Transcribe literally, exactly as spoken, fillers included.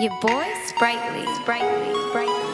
Your boy Sprightly, Sprightly, Sprightly.